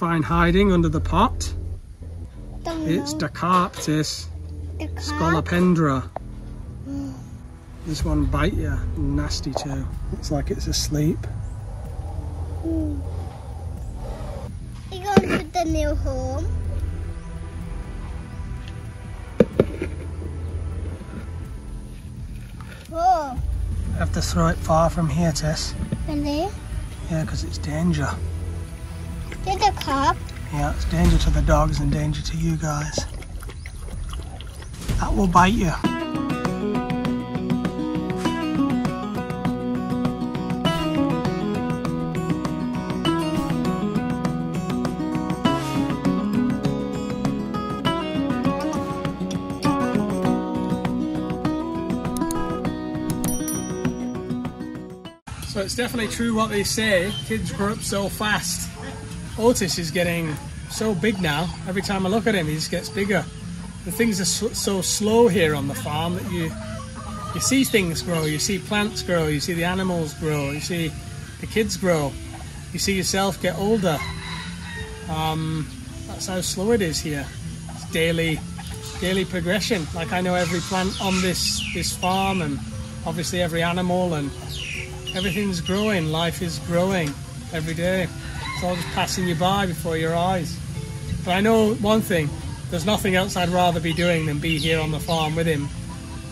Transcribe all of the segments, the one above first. find hiding under the pot? It's Decarptes Scolopendra. This one bite you, nasty too. Looks like it's asleep. We're going to the new home. Whoa. You have to throw it far from here, Tess. Really? Yeah, because it's danger. There's a cop. Yeah, it's danger to the dogs and danger to you guys. That will bite you. So it's definitely true what they say, kids grow up so fast. Otis is getting so big now. Every time I look at him, he just gets bigger. The things are so slow here on the farm that you see things grow, you see plants grow, you see the animals grow, you see the kids grow, you see yourself get older. That's how slow it is here. It's daily progression. Like, I know every plant on this farm, and obviously every animal, and everything's growing. Life is growing every day. It's all just passing you by before your eyes. But I know one thing, there's nothing else I'd rather be doing than be here on the farm with him.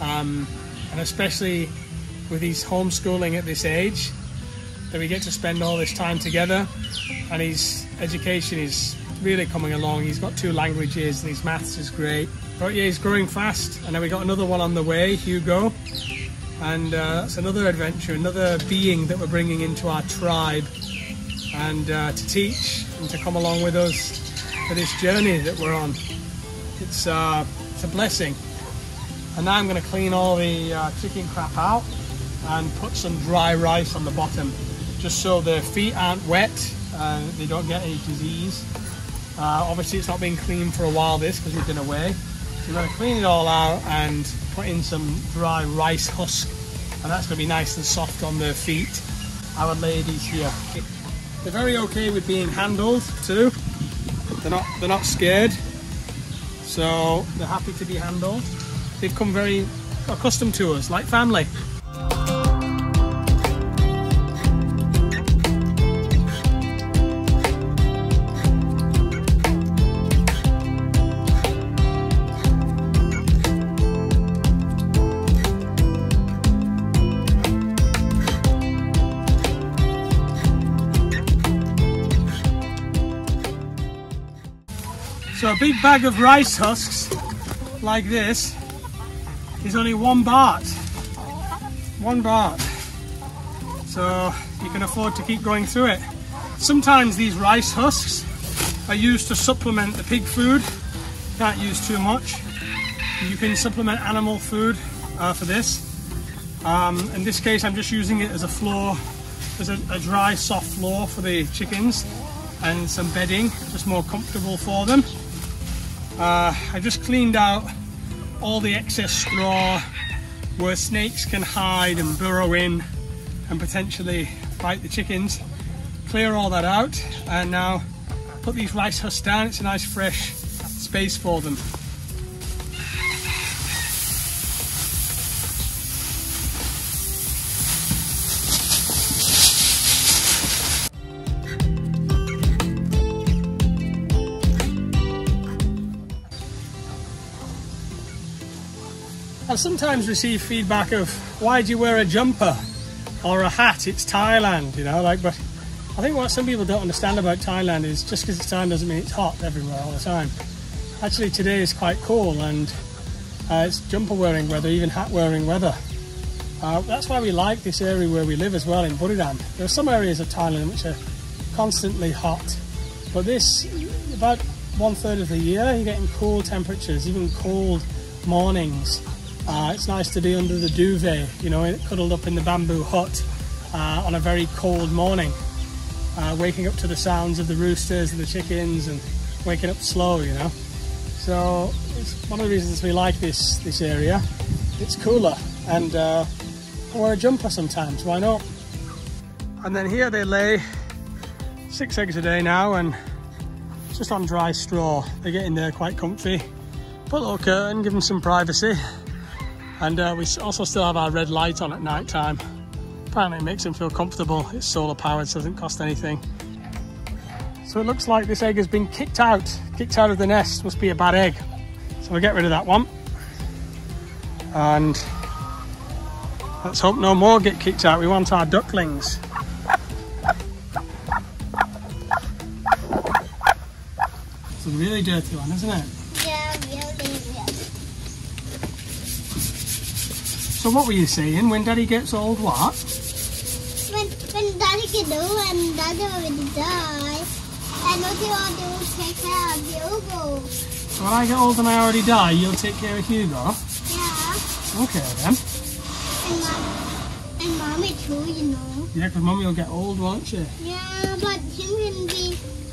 And especially with his homeschooling at this age, that we get to spend all this time together. And his education is really coming along. He's got 2 languages and his maths is great. But yeah, he's growing fast. And then we got another one on the way, Hugo. And that's another adventure, another being that we're bringing into our tribe. And to teach and to come along with us for this journey that we're on. It's a blessing. And now I'm going to clean all the chicken crap out and put some dry rice on the bottom, just so their feet aren't wet and they don't get any disease. Obviously it's not been cleaned for a while, this, because we've been away. So we're going to clean it all out and put in some dry rice husk, and that's going to be nice and soft on their feet. Our ladies here, they're very okay with being handled too. They're not scared, so they're happy to be handled. They've come very accustomed to us, like family. So a big bag of rice husks like this is only one baht, so you can afford to keep going through it. Sometimes these rice husks are used to supplement the pig food. Can't use too much. You can supplement animal food for this. In this case I'm just using it as a floor, as a dry soft floor for the chickens, and some bedding, just more comfortable for them. I just cleaned out all the excess straw where snakes can hide and burrow in and potentially bite the chickens. Clear all that out and now put these rice husks down. It's a nice fresh space for them. I sometimes receive feedback of, why do you wear a jumper or a hat? It's Thailand, you know, like, but I think what some people don't understand about Thailand is just because it's Thailand doesn't mean it's hot everywhere all the time. Actually, today is quite cool, and it's jumper wearing weather, even hat wearing weather. That's why we like this area where we live as well, in Buriram. There are some areas of Thailand which are constantly hot, but this, about 1/3 of the year, you're getting cool temperatures, even cold mornings. It's nice to be under the duvet, you know, cuddled up in the bamboo hut on a very cold morning, waking up to the sounds of the roosters and the chickens, and waking up slow, you know. So it's one of the reasons we like this area. It's cooler, and I wear a jumper sometimes, why not? And then here they lay 6 eggs a day now, and just on dry straw. They get in there quite comfy. Put a little curtain, give them some privacy. And we also still have our red light on at night time. Apparently it makes them feel comfortable. It's solar powered, so it doesn't cost anything. So it looks like this egg has been kicked out of the nest. Must be a bad egg. So we'll get rid of that one. And let's hope no more get kicked out. We want our ducklings. It's a really dirty one, isn't it? Yeah, really dirty. So what were you saying? When Daddy gets old, what? When Daddy gets old and Daddy already dies, and what do I do? Take care of Hugo. So when I get old and I already die, you'll take care of Hugo? Yeah. Okay then. And Mommy too, you know. Yeah, because Mommy will get old, won't she? Yeah, but she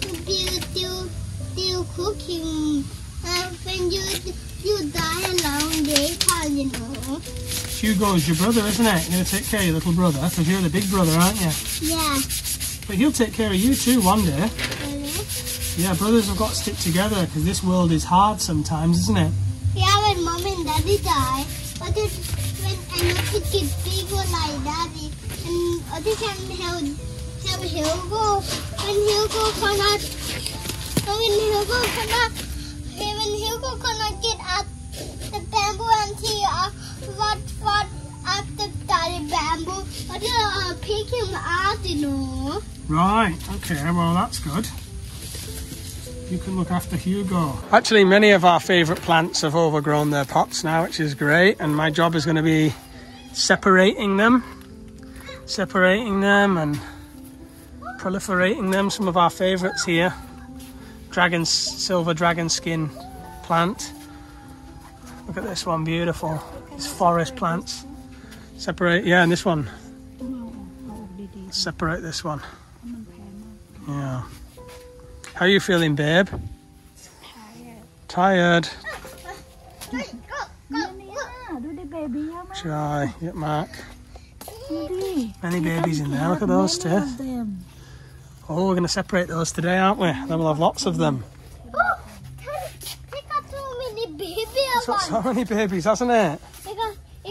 can be still cooking when you die a long day, you know. Hugo's your brother, isn't it? You're going to take care of your little brother, because you're the big brother, aren't you? Yeah. But he'll take care of you too one day. Yeah, brothers have got to stick together because this world is hard sometimes, isn't it? Yeah, when Mum and Daddy die, Otis, when Otis gets bigger like Daddy, and Otis can help Hugo. When Hugo cannot, when Hugo cannot get at the bamboo until what at the Daddy bamboo, Otis will pick him out, you know. Right. Okay. Well, that's good. You can look after Hugo. Actually, many of our favourite plants have overgrown their pots now, which is great. And my job is going to be separating them and proliferating them. Some of our favourites here. Silver dragon skin plant. Look at this one, beautiful. It's forest plants. Separate, yeah, and this one. Separate this one. Yeah. How are you feeling, babe? Tired. Tired. Try. Yep, Mark. Many babies in there. Look at those two. Oh, we're going to separate those today, aren't we? Then we'll have lots of them. Oh, they got so many babies. It's got so many babies, hasn't it? They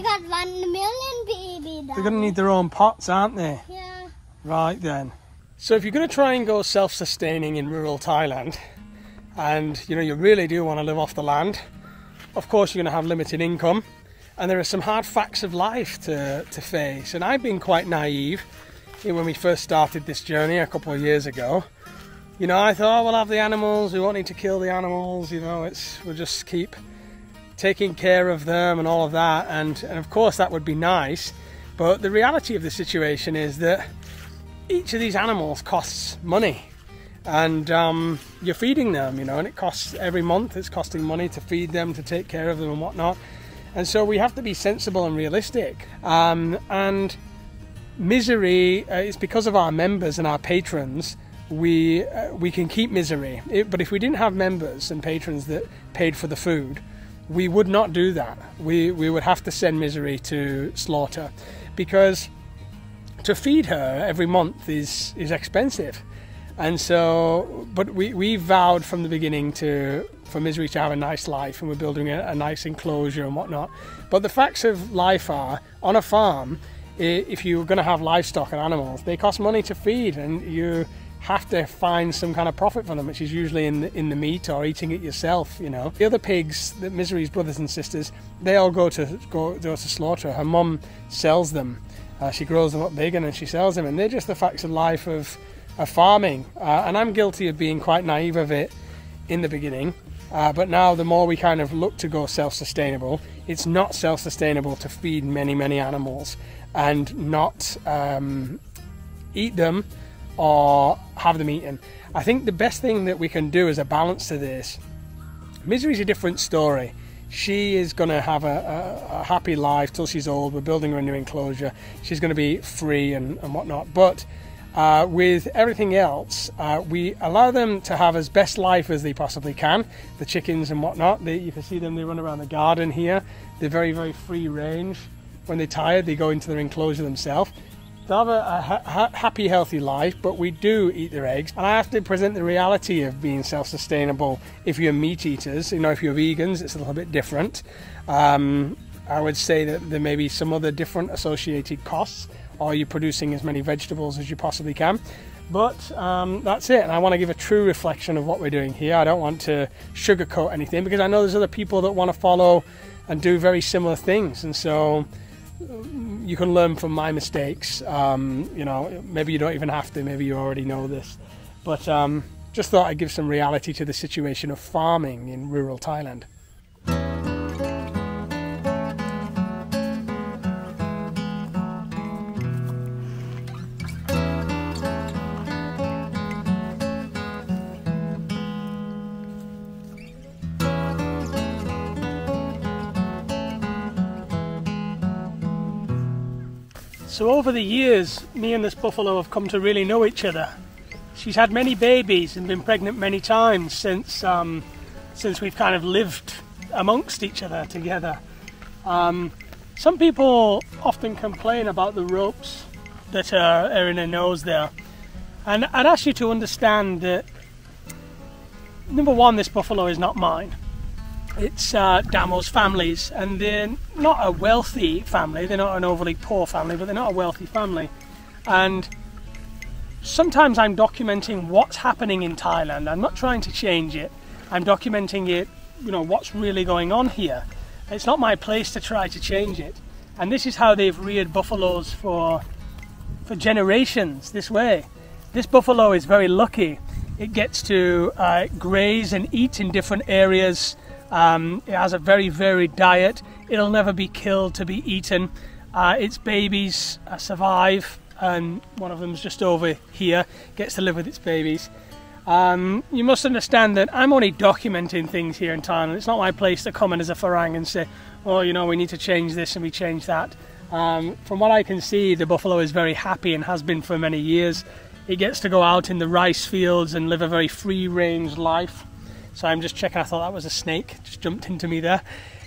got 1 million babies. They're going to need their own pots, aren't they? Yeah. Right then. So if you're going to try and go self-sustaining in rural Thailand, and you know you really do want to live off the land, of course you're going to have limited income, and there are some hard facts of life to face. And I've been quite naive when we first started this journey a couple of years ago. You know, I thought, oh, we'll have the animals, we won't need to kill the animals. You know, we'll just keep taking care of them and all of that. And of course that would be nice, but the reality of the situation is that each of these animals costs money, and you're feeding them, you know, and it costs every month. It's costing money to feed them, to take care of them and whatnot. And so we have to be sensible and realistic. And Misery, it's because of our members and our patrons, we can keep Misery. But if we didn't have members and patrons that paid for the food, we would not do that. We would have to send Misery to slaughter, because to feed her every month is expensive. And so, but we vowed from the beginning for Misery to have a nice life, and we're building a nice enclosure and whatnot. But the facts of life are, on a farm, if you're going to have livestock and animals, they cost money to feed, and you have to find some kind of profit for them, which is usually in the meat or eating it yourself, you know. The other pigs, that Misery's brothers and sisters, they all go to slaughter. Her mum sells them. She grows them up big and then she sells them, and they're just the facts of life of farming. And I'm guilty of being quite naive of it in the beginning, but now the more we kind of look to go self-sustainable, it's not self-sustainable to feed many animals and not eat them or have them eaten. I think the best thing that we can do is a balance to this. Misery's a different story. She is going to have a happy life till she's old. We're building her a new enclosure. She's going to be free and whatnot. But with everything else, we allow them to have as best life as they possibly can. The chickens and whatnot, you can see them, they run around the garden here. They're very, very free range. When they're tired, they go into their enclosure themselves. They'll have a happy, healthy life, but we do eat their eggs. And I have to present the reality of being self-sustainable. If you're meat eaters, you know, if you're vegans, it's a little bit different. I would say that there may be some other different associated costs, or you're producing as many vegetables as you possibly can. But that's it, and I want to give a true reflection of what we're doing here. I don't want to sugarcoat anything, because I know there's other people that want to follow and do very similar things, and so you can learn from my mistakes. You know, maybe you don't even have to, maybe you already know this, but just thought I'd give some reality to the situation of farming in rural Thailand. So over the years, me and this buffalo have come to really know each other. She's had many babies and been pregnant many times since we've kind of lived amongst each other together. Some people often complain about the ropes that are in her nose there. And I'd ask you to understand that, number one, this buffalo is not mine. It's Damo's family's, and they're not a wealthy family, they're not an overly poor family, but they're not a wealthy family. And sometimes I'm documenting what's happening in Thailand. I'm not trying to change it, I'm documenting it, you know, what's really going on here. It's not my place to try to change it. And this is how they've reared buffaloes for generations, this way. This buffalo is very lucky. It gets to graze and eat in different areas. It has a very varied diet. It'll never be killed to be eaten. Its babies survive, and one of them's just over here, gets to live with its babies. You must understand that I'm only documenting things here in Thailand. It's not my place to come in as a farang and say, oh, you know, we need to change this and we change that. From what I can see, the buffalo is very happy and has been for many years. It gets to go out in the rice fields and live a very free-range life. So I'm just checking, I thought that was a snake, just jumped into me there.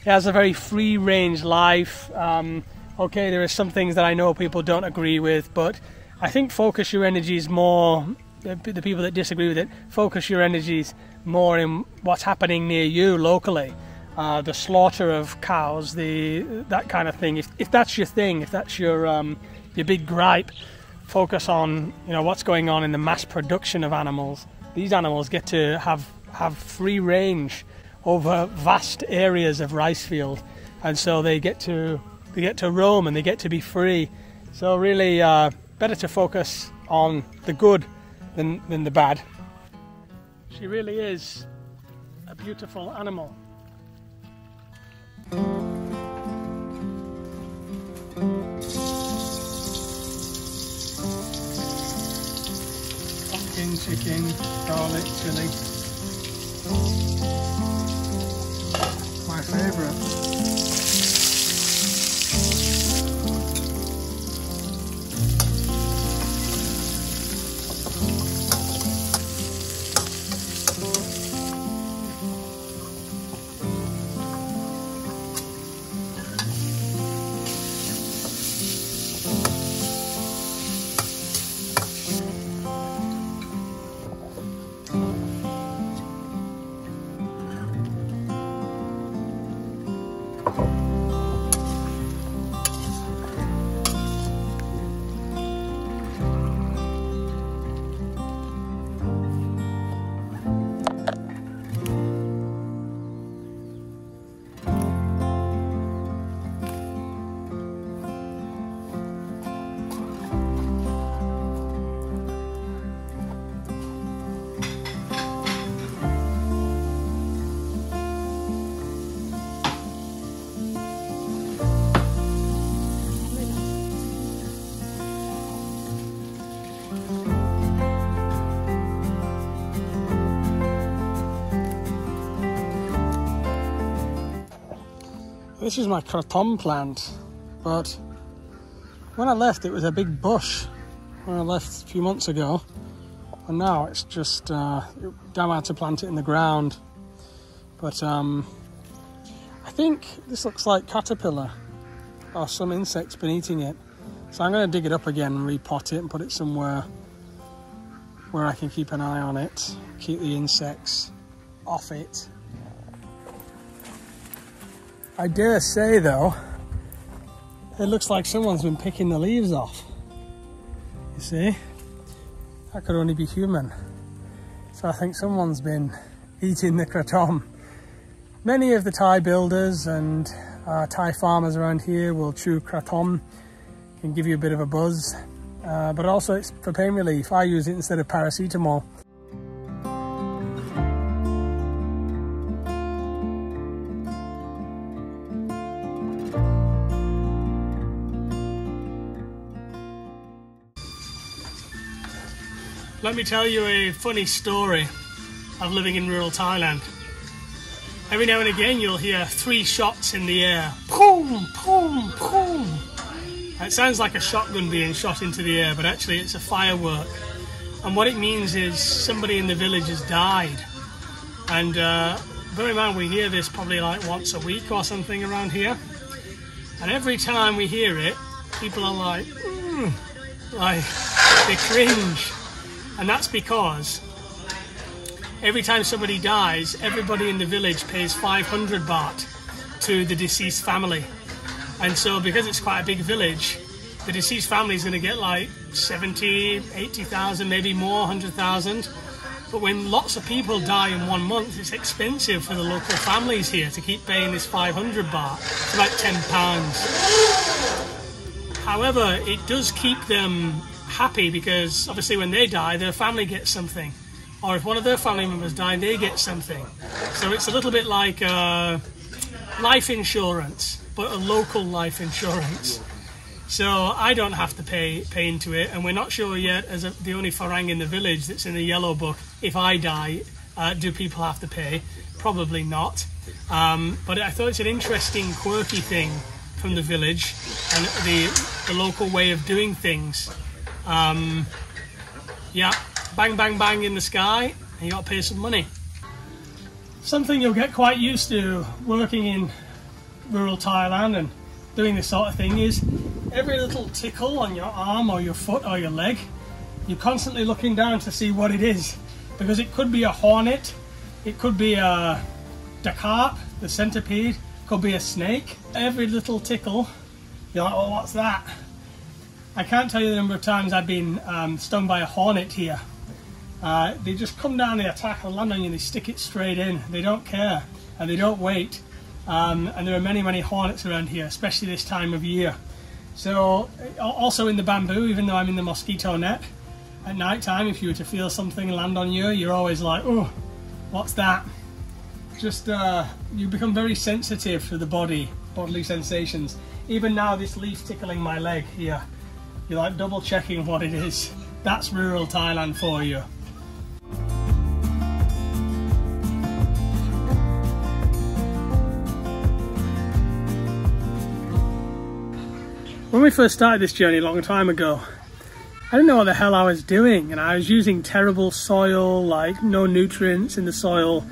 It has a very free range life. Okay, there are some things that I know people don't agree with, but I think focus your energies more, the people that disagree with it, focus your energies more in what's happening near you locally. The slaughter of cows, that kind of thing. If that's your thing, if that's your big gripe, focus on, you know, what's going on in the mass production of animals. These animals get to have free range over vast areas of rice field, and so they get to roam and they get to be free. So really, better to focus on the good than the bad. She really is a beautiful animal. Pumpkin, chicken, garlic, chili. My favorite. This is my kratom plant, but when I left it was a big bush when I left a few months ago, and now it's just damn hard to plant it in the ground. But I think this looks like caterpillar or some insect's been eating it. So I'm going to dig it up again and repot it and put it somewhere where I can keep an eye on it, keep the insects off it. I dare say though, it looks like someone's been picking the leaves off. You see? That could only be human. So I think someone's been eating the kratom. Many of the Thai builders and Thai farmers around here will chew kratom. It can give you a bit of a buzz. But also it's for pain relief. I use it instead of paracetamol. Let me tell you a funny story of living in rural Thailand. Every now and again you'll hear three shots in the air. Boom, boom, boom. It sounds like a shotgun being shot into the air, but actually it's a firework. And what it means is somebody in the village has died. And bear in mind we hear this probably like once a week or something around here. And every time we hear it, people are like, like they cringe. And that's because every time somebody dies, everybody in the village pays 500 baht to the deceased family. And so because it's quite a big village, the deceased family is going to get like 70, 80,000, maybe more, 100,000. But when lots of people die in 1 month, it's expensive for the local families here to keep paying this 500 baht. It's about £10. However, it does keep them happy because obviously when they die their family gets something, or if one of their family members die they get something. So it's a little bit like life insurance, but a local life insurance. So I don't have to pay into it, and we're not sure yet, as the only Farang in the village that's in the yellow book, if I die do people have to pay? Probably not, but I thought it's an interesting quirky thing from the village and the local way of doing things. Yeah, bang, bang, bang in the sky, and you got to pay some money. Something you'll get quite used to working in rural Thailand and doing this sort of thing is every little tickle on your arm or your foot or your leg, you're constantly looking down to see what it is, because it could be a hornet, it could be a decarp, the centipede, could be a snake. Every little tickle, you're like, oh, what's that? I can't tell you the number of times I've been stung by a hornet here. They just come down, they attack and land on you, and they stick it straight in. They don't care and they don't wait. And there are many, many hornets around here, especially this time of year. So also in the bamboo, even though I'm in the mosquito net, at night time if you were to feel something land on you, you're always like, oh, what's that? Just you become very sensitive to the body, bodily sensations. Even now, this leaf tickling my leg here. You're like double checking what it is. That's rural Thailand for you. When we first started this journey a long time ago, I didn't know what the hell I was doing, and I was using terrible soil, like no nutrients in the soil.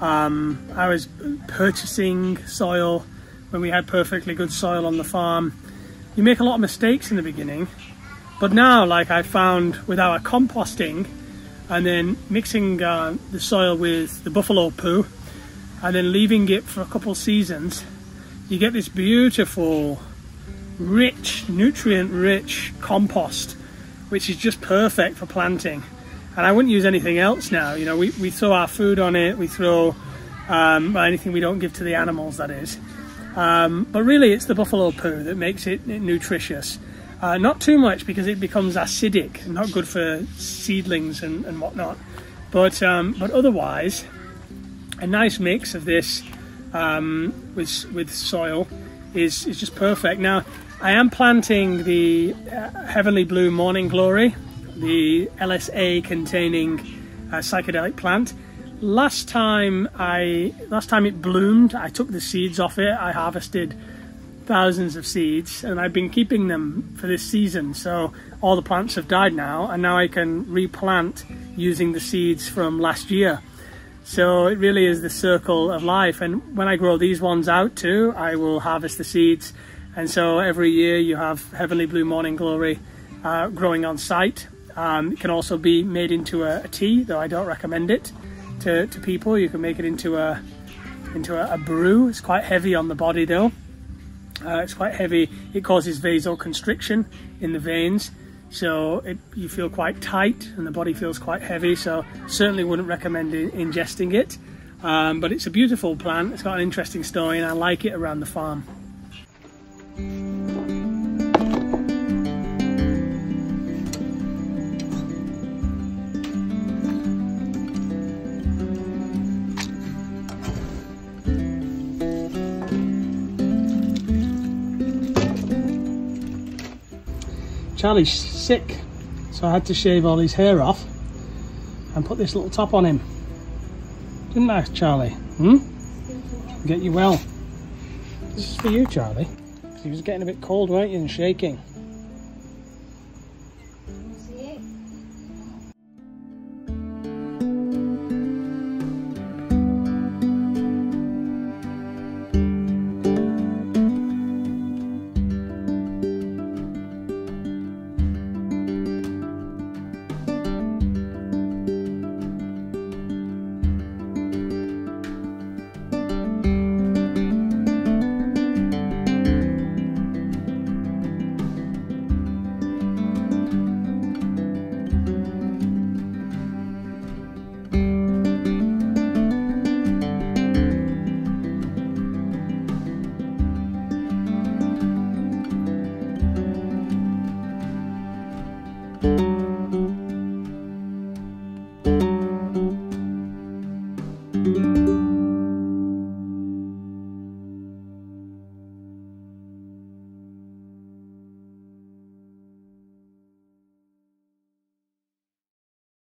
I was purchasing soil when we had perfectly good soil on the farm. You make a lot of mistakes in the beginning, but now, like I found with our composting and then mixing the soil with the buffalo poo and then leaving it for a couple seasons, you get this beautiful, rich, nutrient-rich compost, which is just perfect for planting. And I wouldn't use anything else now. You know, we throw our food on it, we throw anything we don't give to the animals, that is. But really it's the buffalo poo that makes it nutritious. Not too much, because it becomes acidic, not good for seedlings and whatnot. But otherwise, a nice mix of this with soil is just perfect. Now, I am planting the Heavenly Blue Morning Glory, the LSA containing psychedelic plant. Last time it bloomed, I took the seeds off it. I harvested thousands of seeds, and I've been keeping them for this season. So all the plants have died now, and now I can replant using the seeds from last year. So it really is the circle of life. And when I grow these ones out too, I will harvest the seeds And so every year you have Heavenly Blue Morning Glory growing on site. It can also be made into a tea, though I don't recommend it to people. You can make it into a brew. It's quite heavy on the body though. It's quite heavy. It causes vasoconstriction in the veins, so you feel quite tight and the body feels quite heavy, so certainly wouldn't recommend ingesting it. But it's a beautiful plant. It's got an interesting story and I like it around the farm. Charlie's sick, so I had to shave all his hair off and put this little top on him. Didn't I, Charlie? Hmm? Get you well. This is for you, Charlie. He was getting a bit cold, weren't you, and shaking.